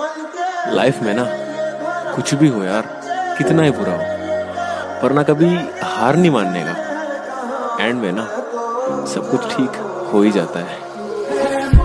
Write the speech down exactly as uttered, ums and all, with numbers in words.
Life में ना कुछ भी हो यार, कितना ही बुरा हो, पर ना कभी हार नहीं मानने का। एंड में ना सब कुछ ठीक हो ही जाता है।